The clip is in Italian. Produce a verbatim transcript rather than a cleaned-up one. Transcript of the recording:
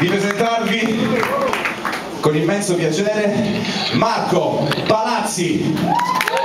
di presentarvi con immenso piacere Marco Palazzi.